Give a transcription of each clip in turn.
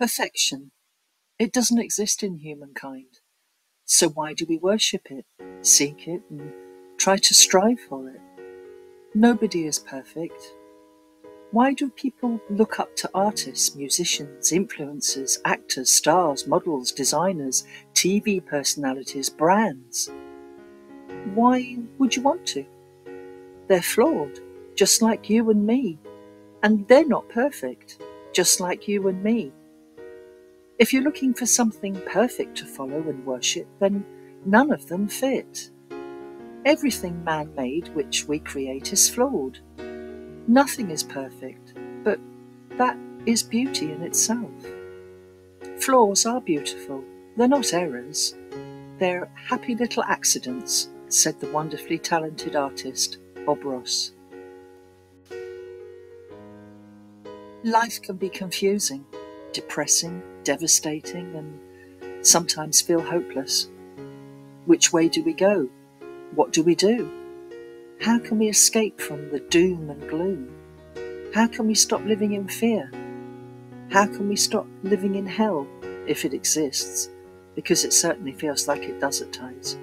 Perfection. It doesn't exist in humankind. So why do we worship it, seek it, and try to strive for it? Nobody is perfect. Why do people look up to artists, musicians, influencers, actors, stars, models, designers, TV personalities, brands? Why would you want to? They're flawed, just like you and me. And they're not perfect, just like you and me. If you're looking for something perfect to follow and worship, then none of them fit. Everything man-made which we create is flawed. Nothing is perfect, but that is beauty in itself. Flaws are beautiful. They're not errors. They're happy little accidents, said the wonderfully talented artist Bob Ross. Life can be confusing, depressing, devastating, and sometimes feel hopeless. Which way do we go? What do we do? How can we escape from the doom and gloom? How can we stop living in fear? How can we stop living in hell, if it exists, because it certainly feels like it does at times?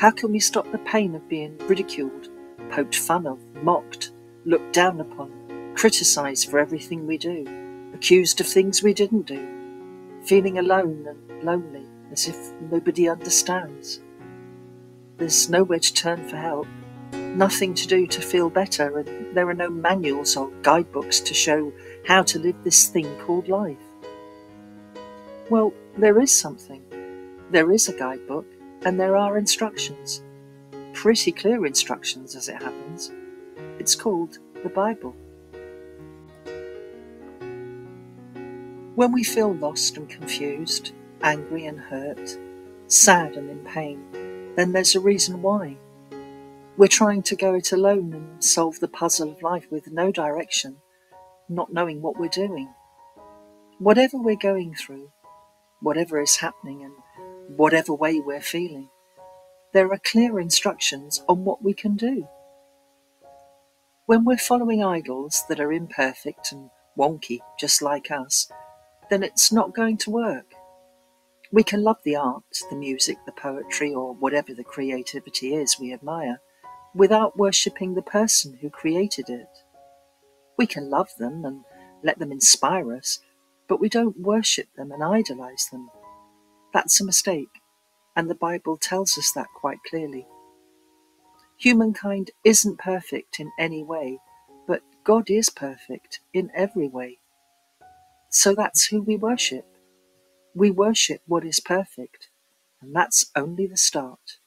How can we stop the pain of being ridiculed, poked fun of, mocked, looked down upon, criticised for everything we do, accused of things we didn't do, feeling alone and lonely, as if nobody understands? There's nowhere to turn for help, nothing to do to feel better, and there are no manuals or guidebooks to show how to live this thing called life. Well, there is something. There is a guidebook, and there are instructions. Pretty clear instructions, as it happens. It's called the Bible. When we feel lost and confused, angry and hurt, sad and in pain, then there's a reason why. We're trying to go it alone and solve the puzzle of life with no direction, not knowing what we're doing. Whatever we're going through, whatever is happening, and whatever way we're feeling, there are clear instructions on what we can do. When we're following idols that are imperfect and wonky, just like us, then it's not going to work. We can love the art, the music, the poetry, or whatever the creativity is we admire, without worshipping the person who created it. We can love them and let them inspire us, but we don't worship them and idolize them. That's a mistake, and the Bible tells us that quite clearly. Humankind isn't perfect in any way, but God is perfect in every way. So that's who we worship. We worship what is perfect, and that's only the start.